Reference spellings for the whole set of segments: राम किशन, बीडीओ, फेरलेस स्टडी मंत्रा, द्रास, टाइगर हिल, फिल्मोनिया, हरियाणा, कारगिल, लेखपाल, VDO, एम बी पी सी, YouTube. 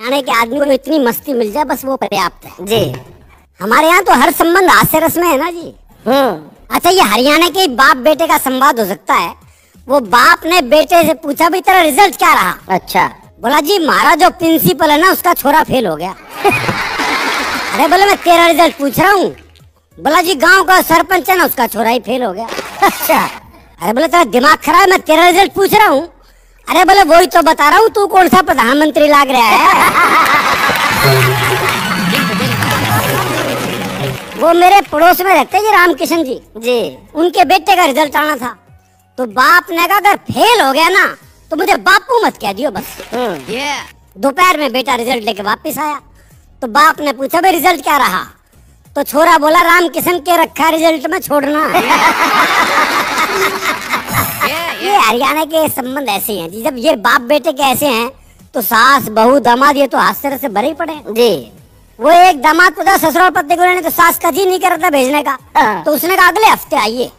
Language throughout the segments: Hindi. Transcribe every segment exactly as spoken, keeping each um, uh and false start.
यानी कि आदमी को इतनी मस्ती मिल जाए बस वो पर्याप्त है जी। हमारे यहाँ तो हर संबंध हास्य रस में है ना जी। हम्म, अच्छा ये हरियाणा के बाप बेटे का संवाद हो सकता है। वो बाप ने बेटे से पूछा भी तेरा रिजल्ट क्या रहा। अच्छा, बोला जी महाराज जो प्रिंसिपल है ना उसका छोरा फेल हो गया। अरे बोले मैं तेरा रिजल्ट पूछ रहा हूँ। बोला जी गांव का सरपंच है ना उसका छोरा ही फेल हो गया। अच्छा, अरे बोले तेरा दिमाग खराब है, मैं तेरा रिजल्ट पूछ रहा हूँ। अरे बोले वही तो बता रहा हूँ, तू कौन सा प्रधानमंत्री लाग रहा है। वो मेरे पड़ोस में रहते जी राम किशन जी जी, उनके बेटे का रिजल्ट आना था तो बाप ने कहा अगर फेल हो गया ना तो मुझे बापू मत कह दियो बस। दोपहर में बेटा रिजल्ट लेके वापस आया तो बाप ने पूछा भाई रिजल्ट क्या रहा, तो छोरा बोला राम किशन के रखा रिजल्ट में छोड़ना। ये हरियाणा के संबंध ऐसे ही हैं जी, जब ये बाप बेटे के ऐसे हैं तो सास बहू दामाद ये तो हास्य से भरे ही पड़े जी। वो एक दामाद को था ससुराल पत्नी को लेने, तो सास का जी नहीं कर रहा था भेजने का, तो उसने कहा अगले हफ्ते आइए।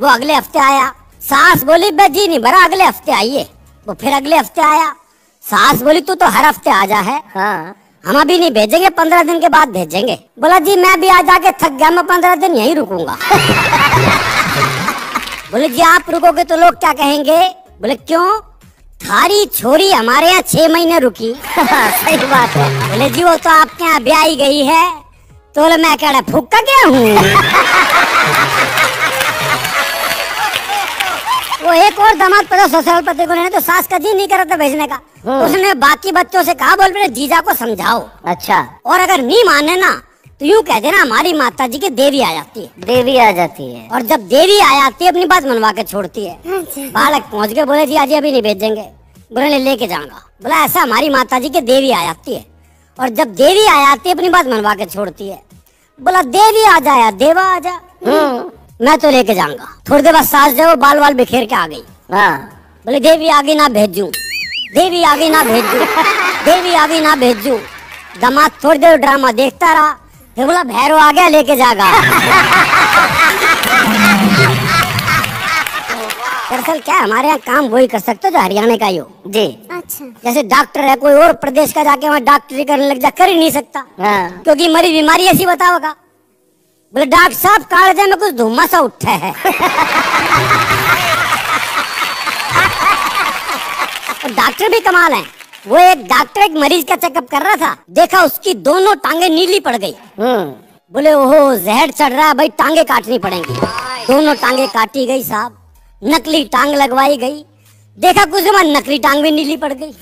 वो अगले हफ्ते आया, सास बोली बे जी नहीं भरा अगले हफ्ते आइए। वो फिर अगले हफ्ते आया, सास बोली तू तो हर हफ्ते आ जा है, हम अभी नहीं भेजेंगे पंद्रह दिन के बाद भेजेंगे। बोला जी मैं भी आज आके थक गया, मैं पंद्रह दिन यहीं रुकूंगा। बोले जी आप रुकोगे तो लोग क्या कहेंगे। बोले क्यों, थारी छोरी हमारे यहाँ छह महीने रुकी। सही बात है। बोले जी वो तो आपके यहाँ ब्याही गई है। तो बोले मैं कह रहा फूका क्या हूँ। वो एक और दामाद पता ससुराल पति को लेने, तो सास का जी नहीं कर रहा था भेजने का, उसने बाकी बच्चों से कहा बोल मेरे जीजा को समझाओ। अच्छा, और अगर नहीं माने ना तो यूँ कह देना हमारी माता जी की देवी आ जाती है। देवी आ जाती है, और जब देवी आ जाती है अपनी बात मनवा के छोड़ती है। बालक पहुँच गए, बोले जी आज अभी नहीं भेजेंगे। बोले लेके जाऊंगा। बोला ऐसा हमारी माता जी की देवी आ जाती है, और जब देवी आ जाती है अपनी बात मनवा के छोड़ती है। बोला देवी आ जा या देवा आ जा, मैं तो लेके जाऊंगा। थोड़ी देर बाद सास जो बाल बाल बिखेर के आ गई। बोले देवी आगे ना भेजू, देवी आगे ना भेजू, देवी आगे ना भेजू। दामाद थोड़ी देर ड्रामा देखता रहा, फिर बोला भैरव आ गया लेके जागा। दरअसल क्या हमारे यहाँ काम वही कर सकते जो हरियाणा का ही हो जी। अच्छा, जैसे डॉक्टर है कोई और प्रदेश का जाके वहाँ डॉक्टरी करने लग जा, कर ही नहीं सकता क्योंकि मरी बीमारी ऐसी बताओगा। बोले डॉक्टर साहब कालजे में कुछ धुआं सा उठा है। और डॉक्टर भी कमाल है। वो एक डॉक्टर एक मरीज का चेकअप कर रहा था, देखा उसकी दोनों टांगे नीली पड़ गई। बोले ओहो जहर चढ़ रहा है भाई, टांगे काटनी पड़ेंगी। दोनों टांगे काटी गई साहब, नकली टांग लगवाई गई। देखा कुछ दिन नकली टांग भी नीली पड़ गई।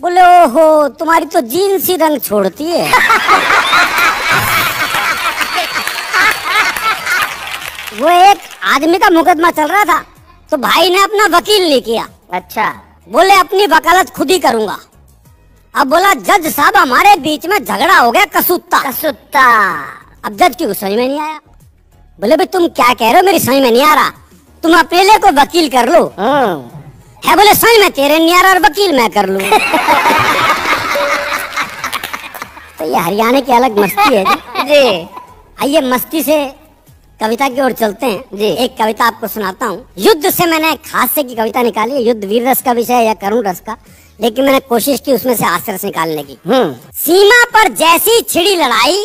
बोले ओहो तुम्हारी तो जीन्स ही रंग छोड़ती है। वो एक आदमी का मुकदमा चल रहा था तो भाई ने अपना वकील नहीं किया। अच्छा, बोले अपनी वकालत खुद ही करूंगा। अब बोला जज साहब हमारे बीच में झगड़ा हो गया कसूता कसूता। अब जज की कुछ समझ में नहीं आया। बोले भाई तुम क्या कह रहे हो मेरी समझ में नहीं आ रहा, तुम अकेले को वकील कर लो। है बोले समझ में तेरे नहीं आ रहा और वकील मैं कर लू। तो ये हरियाणा की अलग मस्ती है जी। आइए मस्ती से कविता की ओर चलते हैं जी। एक कविता आपको सुनाता हूँ। युद्ध से मैंने एक हास्य की कविता निकाली है। युद्ध वीर रस का विषय है या करुण रस का, लेकिन मैंने कोशिश की उसमें से हास्य रस निकालने की। सीमा पर जैसी छिड़ी लड़ाई,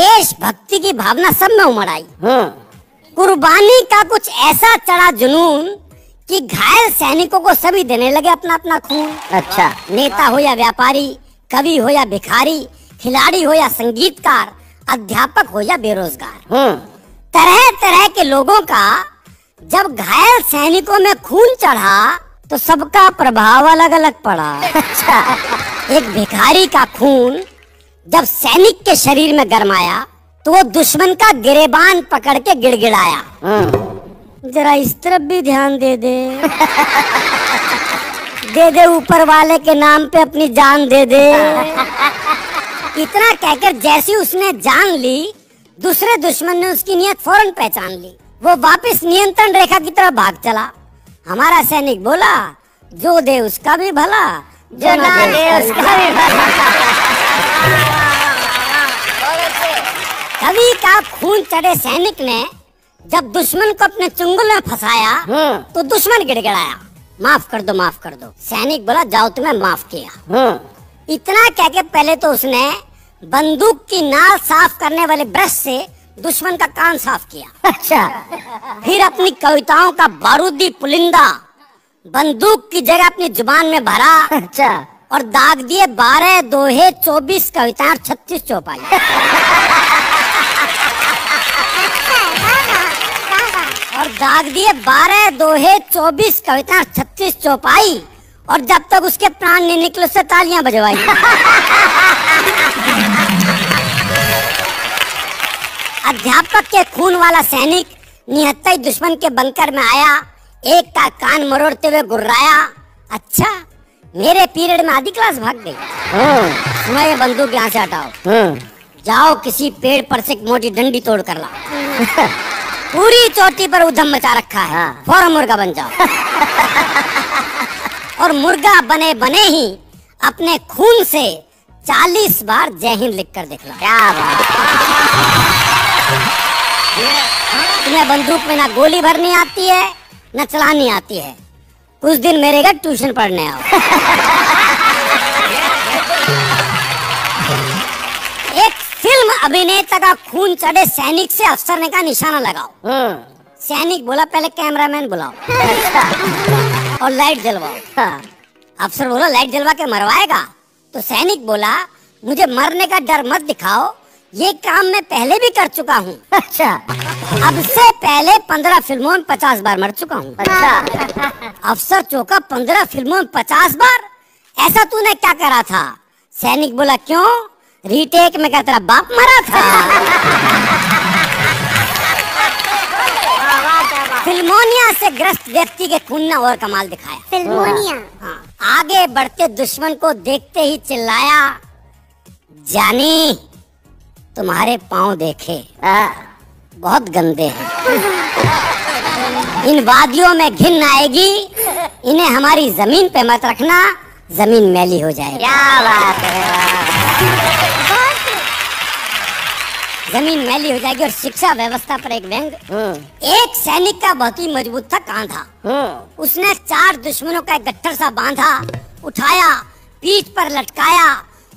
देश भक्ति की भावना सब में उमड़ आई। कुर्बानी का कुछ ऐसा चढ़ा जुनून कि घायल सैनिकों को सभी देने लगे अपना अपना खून। अच्छा, नेता हो या व्यापारी, कवि हो या भिखारी, खिलाड़ी हो या संगीतकार, अध्यापक हो या बेरोजगार, तरह तरह के लोगों का जब घायल सैनिकों में खून चढ़ा तो सबका प्रभाव अलग अलग पड़ा। अच्छा, एक भिखारी का खून जब सैनिक के शरीर में गर्माया तो वो दुश्मन का गिरेबान पकड़ के गिड़गिड़ाया। जरा इस तरफ भी ध्यान दे दे। दे दे ऊपर वाले के नाम पे अपनी जान दे दे। इतना कहकर जैसी उसने जान ली, दूसरे दुश्मन ने उसकी नियत फौरन पहचान ली। वो वापस नियंत्रण रेखा की तरफ भाग चला। हमारा सैनिक बोला जो दे उसका भी भला, जो ना दे उसका भी भला। कवि का खून चढ़े सैनिक ने जब दुश्मन को अपने चुंगल में फंसाया तो दुश्मन गिड़गिड़ाया। माफ कर दो माफ कर दो। सैनिक बोला जाओ तुम्हें माफ किया। इतना कह के पहले तो उसने बंदूक की नाल साफ करने वाले ब्रश से दुश्मन का कान साफ किया। अच्छा। फिर अपनी कविताओं का बारूदी पुलिंदा बंदूक की जगह अपनी जुबान में भरा। अच्छा। और दाग दिए बारह दोहे, चौबीस कविताएं, छत्तीस चौपाई। और दाग दिए बारह दोहे, चौबीस कविताएं, छत्तीस चौपाई। और जब तक उसके प्राण नहीं निकले उससे तालियां बजवाई। अध्यापक के खून वाला सैनिक निहत्थी दुश्मन के बंकर में आया, एक का कान मरोड़ते हुए गुर्राया। अच्छा, मेरे पीरियड में आधी क्लास भाग गई। तुम्हें ये बंदूक यहाँ से हटाओ, जाओ किसी पेड़ पर से मोटी डंडी तोड़ कर लाओ। पूरी चोटी पर उधम मचा रखा है, फौरन मुर्गा बन जाओ। और मुर्गा बने बने ही अपने खून से चालीस बार जय हिंद लिख कर देख लो। तुम्हें बंदूक में ना गोली भरनी आती है ना चलानी आती है। कुछ दिन मेरे घर ट्यूशन पढ़ने आओ। एक फिल्म अभिनेता का खून चढ़े सैनिक से अफसर ने कहा निशाना लगाओ। सैनिक बोला पहले कैमरामैन बुलाओ और लाइट जलवाओ। हाँ। अफसर बोला लाइट जलवा के मरवाएगा, तो सैनिक बोला मुझे मरने का डर मत दिखाओ, ये काम मैं पहले भी कर चुका हूँ। अच्छा। अब से पहले पंद्रह फिल्मों में पचास बार मर चुका हूँ। अच्छा। अफसर चौका, पंद्रह फिल्मों में पचास बार? ऐसा तूने क्या करा था? सैनिक बोला क्यों, रीटेक में क्या तेरा बाप मरा था? फिल्मोनिया से ग्रस्त व्यक्ति के खून ने और कमाल दिखाया। फिल्मोनिया। हाँ। आगे बढ़ते दुश्मन को देखते ही चिल्लाया, जानी तुम्हारे पाँव देखे बहुत गंदे हैं, इन वादियों में घिन आएगी, इन्हें हमारी जमीन पे मत रखना, जमीन मैली हो जाएगी। क्या बात है, जमीन मैली हो जाएगी। और शिक्षा व्यवस्था पर एक व्यंग। एक सैनिक का बहुत ही मजबूत था कांधा, उसने चार दुश्मनों का एक गट्ठर सा बांधा, उठाया, पीठ पर लटकाया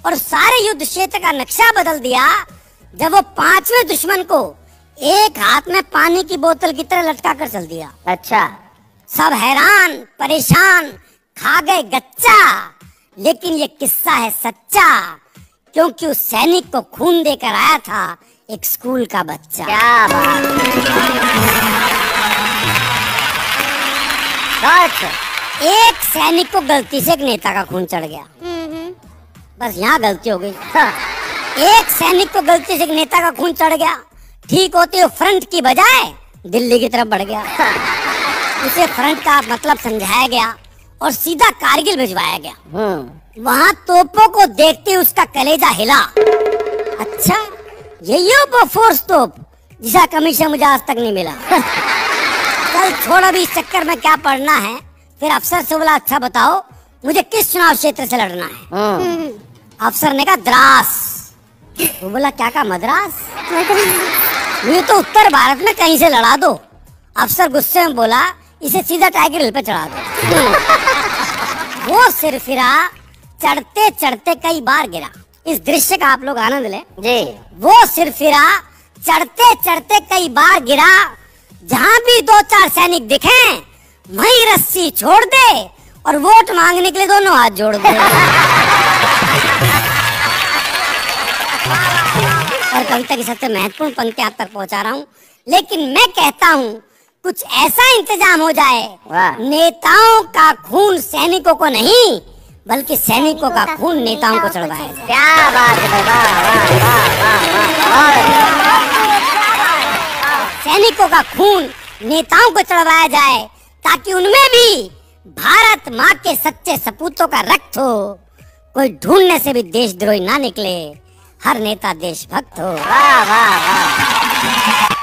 और सारे युद्ध क्षेत्र का नक्शा बदल दिया। जब वो पांचवें दुश्मन को एक हाथ में पानी की बोतल की तरह लटका कर चल दिया। अच्छा। सब हैरान परेशान, खा गए गच्चा, लेकिन ये किस्सा है सच्चा, क्योंकि उस सैनिक को खून देकर आया था एक स्कूल का बच्चा। क्या बात। एक सैनिक को गलती से एक नेता का खून चढ़ गया। बस यहाँ गलती हो गई। एक सैनिक को गलती से एक नेता का खून चढ़ गया, ठीक होते हुए फ्रंट की बजाय दिल्ली की तरफ बढ़ गया। उसे फ्रंट का मतलब समझाया गया और सीधा कारगिल भिजवाया गया। वहाँ तोपों को देखते उसका कलेजा हिला। अच्छा, यही हो वो फोर्स तोप जिसका कमीशन मुझे आज तक नहीं मिला। कल छोड़ो भी, इस चक्कर में क्या पढ़ना है। फिर अफसर से बोला अच्छा बताओ मुझे किस चुनाव क्षेत्र से लड़ना है। अफसर ने कहा द्रास। वो बोला क्या कहा, मद्रास? मुझे तो उत्तर भारत में कहीं से लड़ा दो। अफसर गुस्से में बोला इसे सीधा टाइगर हिल पे चढ़ा दो। वो सिरफिरा चढ़ते चढ़ते कई बार गिरा। इस दृश्य का आप लोग आनंद लें जी। वो सिरफिरा चढ़ते चढ़ते कई बार गिरा, जहाँ भी दो चार सैनिक दिखे वहीं रस्सी छोड़ दे और वोट मांगने के लिए दोनों हाथ जोड़ दे। और कविता की सबसे महत्वपूर्ण पंक्ति आप तक पहुँचा रहा हूँ, लेकिन मैं कहता हूँ कुछ ऐसा इंतजाम हो जाए, नेताओं का खून सैनिकों को नहीं बल्कि सैनिकों का खून नेताओं को चढ़वाया। क्या बात है। सैनिकों का खून नेताओं को चढ़वाया जाए ताकि उनमें भी भारत माँ के सच्चे सपूतों का रक्त हो, कोई ढूंढने से भी देशद्रोही ना निकले, हर नेता देशभक्त हो। वाह वाह वाह।